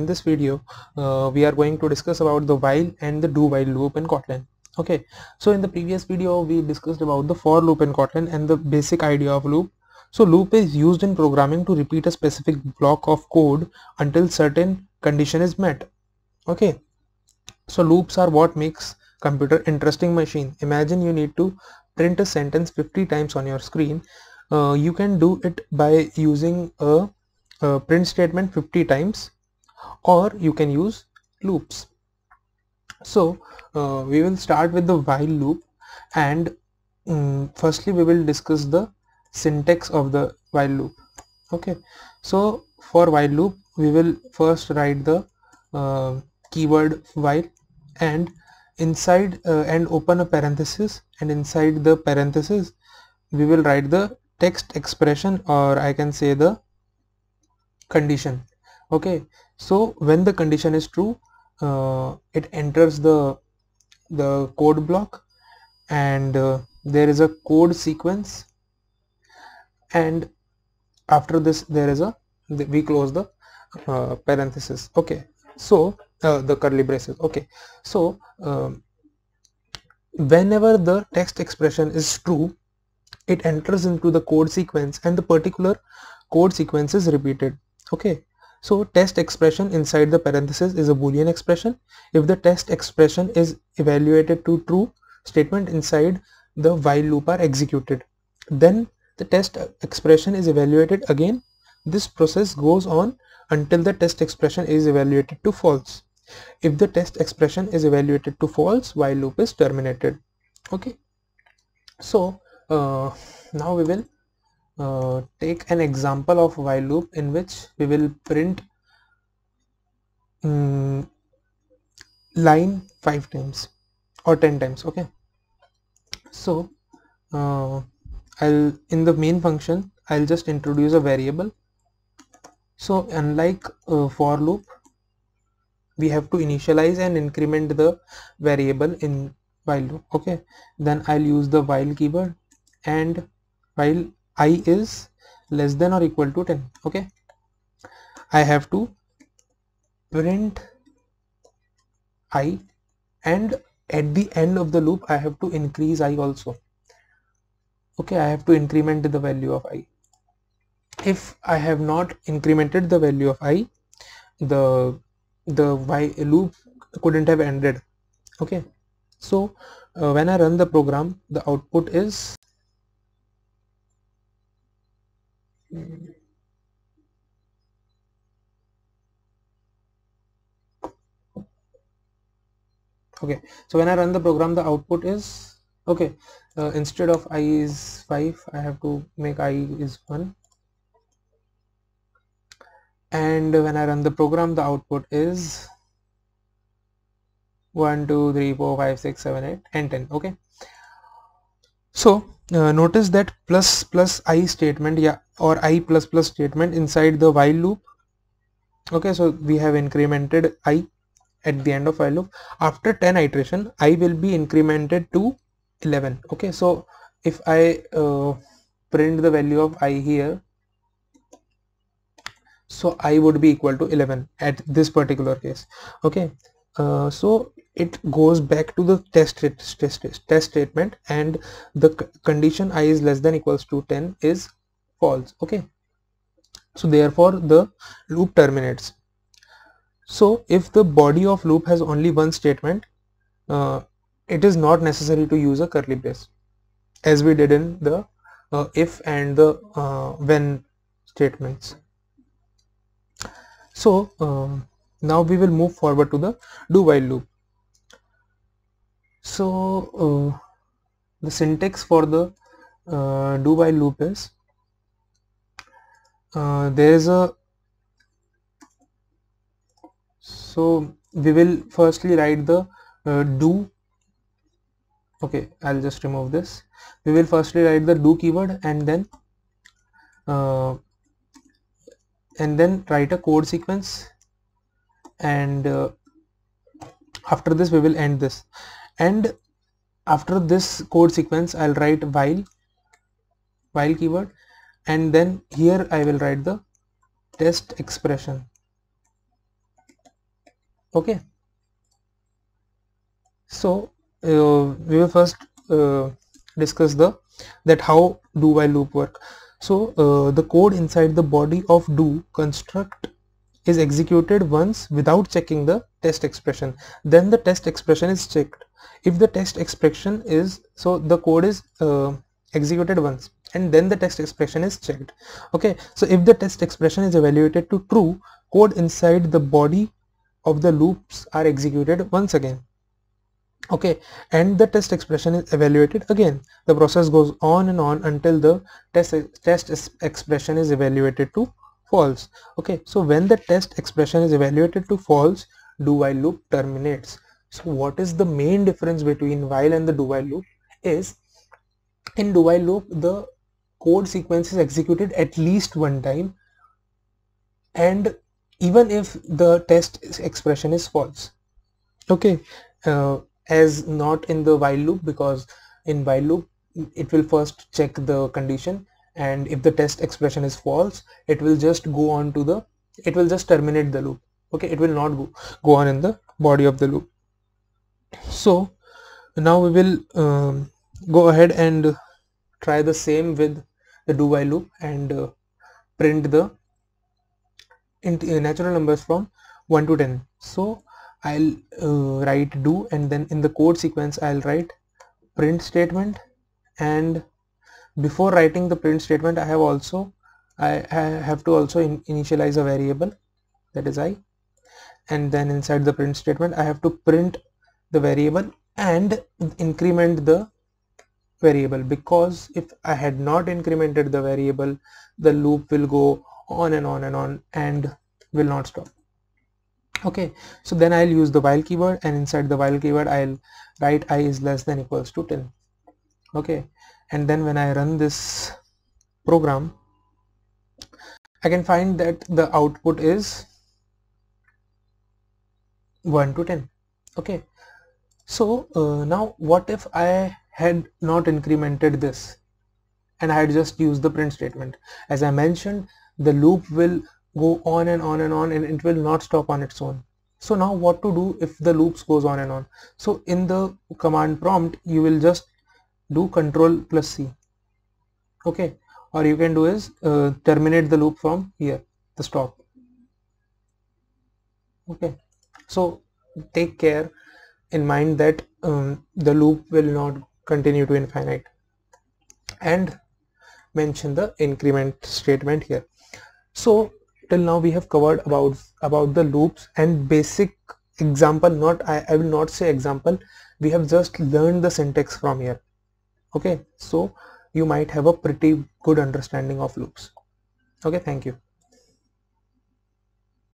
In this video we are going to discuss about the while and the do while loop in Kotlin. Okay, so in the previous video we discussed about the for loop in Kotlin and the basic idea of loop. So loop is used in programming to repeat a specific block of code until certain condition is met. Okay, so loops are what makes computer interesting machine. Imagine you need to print a sentence 50 times on your screen. You can do it by using a print statement 50 times, or you can use loops. So we will start with the while loop, and firstly we will discuss the syntax of the while loop. Okay, so for while loop we will first write the keyword while, and inside and open a parenthesis, and inside the parenthesis we will write the text expression, or I can say the condition. Okay, so when the condition is true, it enters the code block, and there is a code sequence, and after this there is we close the parenthesis. Okay, so the curly braces. Okay, so whenever the text expression is true, it enters into the code sequence, and the particular code sequence is repeated. Okay, so test expression inside the parenthesis is a Boolean expression. If the test expression is evaluated to true, statement inside the while loop are executed. Then the test expression is evaluated again. This process goes on until the test expression is evaluated to false. If the test expression is evaluated to false, while loop is terminated. Okay. So now we will take an example of while loop in which we will print line 5 times or 10 times. Okay, so in the main function I'll just introduce a variable. So unlike for loop, we have to initialize and increment the variable in while loop. Okay, then I'll use the while keyword, and while I is less than or equal to 10. Okay, I have to print I, and at the end of the loop I have to increase I also. Okay, I have to increment the value of I. If I have not incremented the value of I, the while loop couldn't have ended. Okay, so when I run the program, the output is okay, so when I run the program, the output is okay. Instead of I is 5, I have to make I is 1, and when I run the program, the output is 1 2 3 4 5 6 7 8 and 10. Okay, so notice that plus I statement or I plus plus statement inside the while loop. Okay, so we have incremented I at the end of while loop. After 10 iteration, I will be incremented to 11. Okay, so if I print the value of I here, so I would be equal to 11 at this particular case. Okay, so it goes back to the test statement, and the condition I is less than equals to 10 is false. Okay, so therefore the loop terminates. So if the body of loop has only one statement, it is not necessary to use a curly brace as we did in the if and the when statements. So now we will move forward to the do while loop. So the syntax for the do while loop is so we will firstly write the do. Okay, I'll just remove this. We will firstly write the do keyword, and then write a code sequence, and after this we will end this. And after this code sequence I'll write while keyword, and then here I will write the test expression. Okay, so we will first discuss that how do while loop work. So the code inside the body of do construct is executed once without checking the test expression. Then the test expression is checked. If the test expression is, so the code is executed once and then the test expression is checked. Okay, so if the test expression is evaluated to true, code inside the body of the loops are executed once again. Okay, and the test expression is evaluated again. The process goes on and on until the test expression is evaluated to false. Okay, so when the test expression is evaluated to false, do while loop terminates. So what is the main difference between while and the do while loop is, in do while loop the code sequence is executed at least one time, and even if the test expression is false. Okay, as not in the while loop, because in while loop it will first check the condition, and if the test expression is false, it will just go on to the, it will just terminate the loop. Okay, it will not go on in the body of the loop. So now we will go ahead and try the same with the do while loop and print the natural numbers from 1 to 10. So I'll write do, and then in the code sequence I'll write print statement, and before writing the print statement I have also I have to also initialize a variable, that is I, and then inside the print statement I have to print the variable and increment the variable, because if I had not incremented the variable, the loop will go on and on and on and will not stop. Okay, so then I'll use the while keyword, and inside the while keyword I'll write I is less than equals to 10. Okay, and then when I run this program, I can find that the output is 1 to 10. Okay, so now what if I had not incremented this and I had just used the print statement? As I mentioned, the loop will go on and on and on, and it will not stop on its own. So now what to do if the loops goes on and on? So in the command prompt you will just do Ctrl+C. okay, or you can do is terminate the loop from here, the stop. Okay, so take care in mind that the loop will not continue to infinite, and mention the increment statement here. So till now we have covered about the loops and basic example, I will not say example, we have just learned the syntax from here. Okay, so you might have a pretty good understanding of loops. Okay, thank you.